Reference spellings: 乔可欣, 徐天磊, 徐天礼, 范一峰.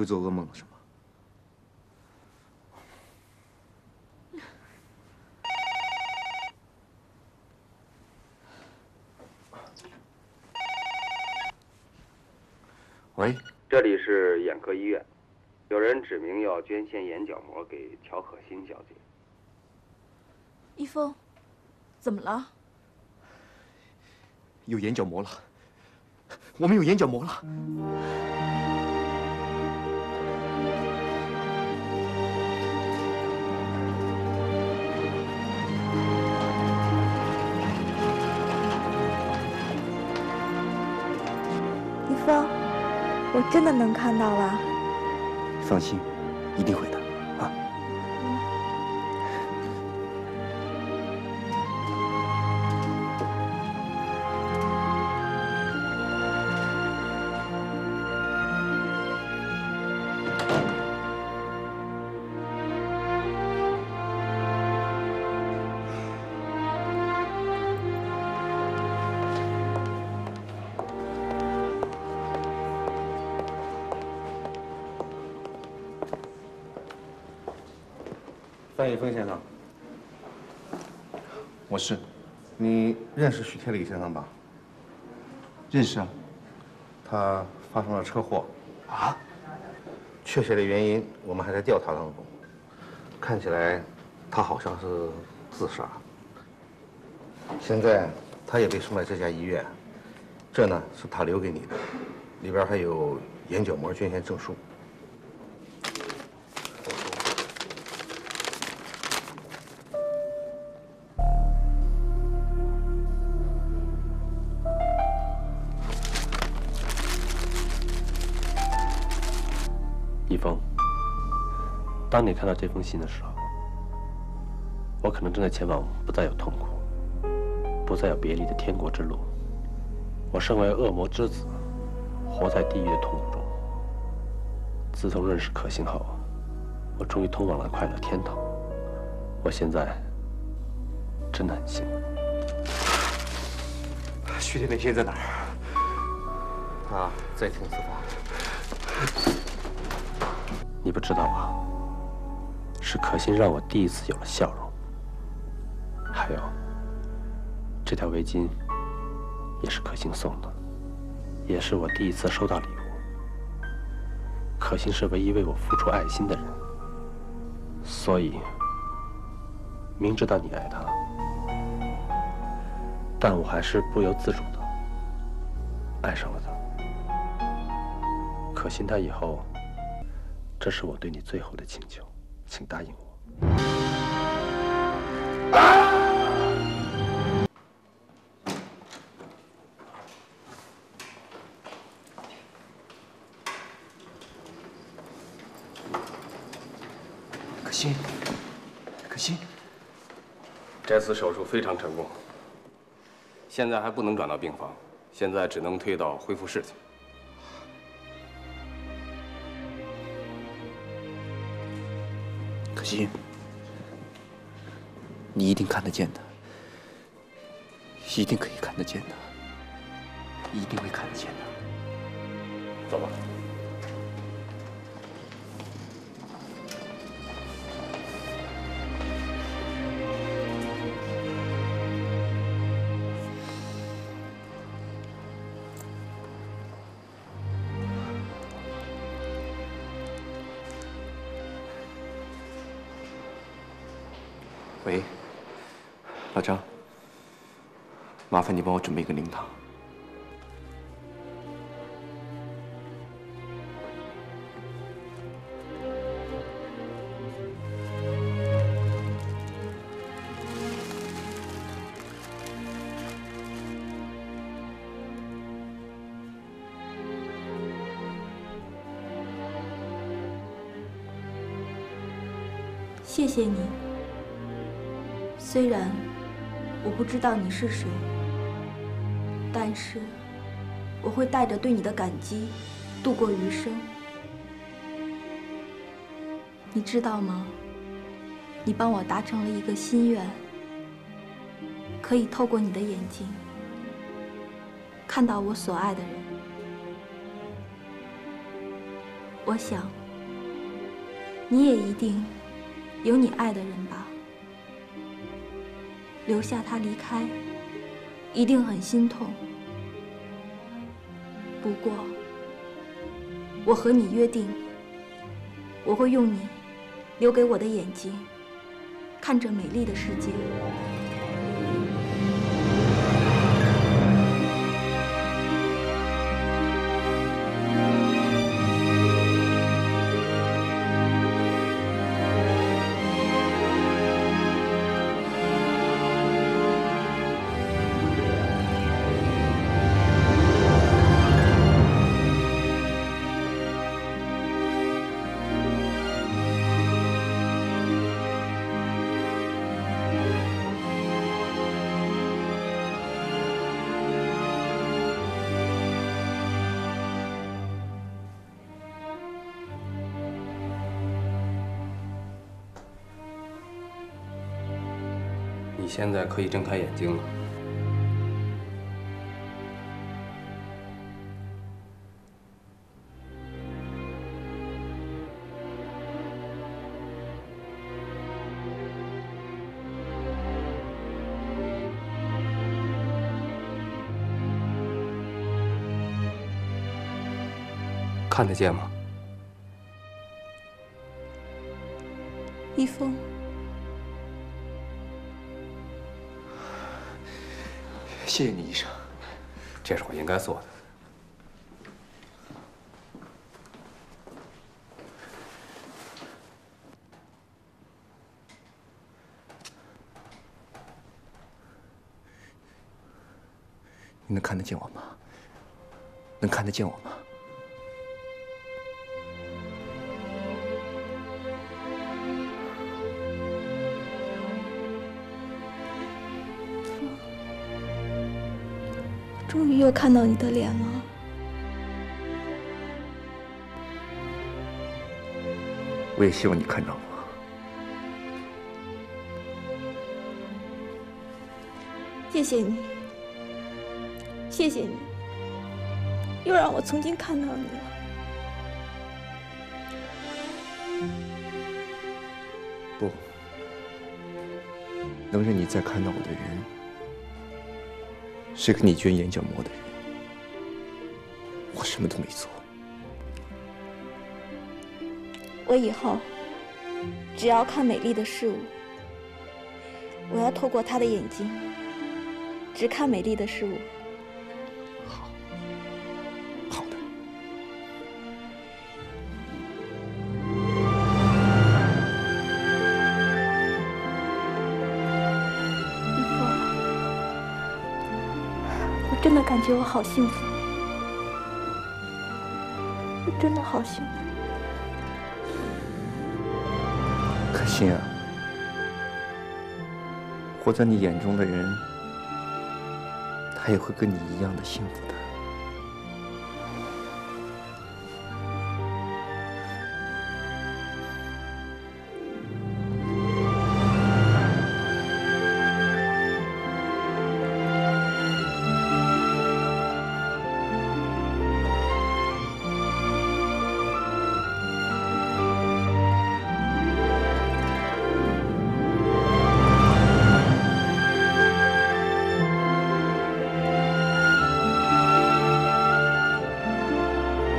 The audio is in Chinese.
又做噩梦了是吗？ 喂，这里是眼科医院，有人指明要捐献眼角膜给乔可欣小姐。一峰，怎么了？有眼角膜了，我们有眼角膜了。一峰。 我真的能看到了，放心，一定会的啊！范一峰先生，我是。你认识徐天礼先生吧？认识啊。他发生了车祸。啊？确切的原因我们还在调查当中。看起来，他好像是自杀。现在他也被送来这家医院。这呢是他留给你的，里边还有眼角膜捐献证书。 当你看到这封信的时候，我可能正在前往不再有痛苦、不再有别离的天国之路。我身为恶魔之子，活在地狱的痛苦中。自从认识可心后，我终于通往了快乐天堂。我现在真的很幸福。徐天磊现在在哪儿？他在停尸房。你不知道啊。 是可心让我第一次有了笑容，还有这条围巾也是可心送的，也是我第一次收到礼物。可心是唯一为我付出爱心的人，所以明知道你爱他，但我还是不由自主的爱上了他。可心他以后，这是我对你最后的请求。 请答应我。可心，可心，这次手术非常成功。现在还不能转到病房，现在只能推到恢复室去。 可心，你一定看得见的，一定可以看得见的，一定会看得见的。走吧。喂，老张，麻烦你帮我准备一个灵堂。谢谢你。 虽然我不知道你是谁，但是我会带着对你的感激度过余生。你知道吗？你帮我达成了一个心愿，可以透过你的眼睛看到我所爱的人。我想，你也一定有你爱的人吧。留下他离开，一定很心痛。不过，我和你约定，我会用你留给我的眼睛，看着美丽的世界。 你现在可以睁开眼睛了。看得见吗？一峰。 谢谢你，医生，这是我应该做的。你能看得见我吗？能看得见我吗？ 终于又看到你的脸了，我也希望你看到我。谢谢你，谢谢你，又让我重新看到你了。 不，能让你再看到我的人。 是给你捐眼角膜的人，我什么都没做。我以后只要看美丽的事物，我要透过他的眼睛，只看美丽的事物。好，好的。以后。 真的感觉我好幸福，我真的好幸福。可心啊，活在你眼中的人，他也会跟你一样的幸福的。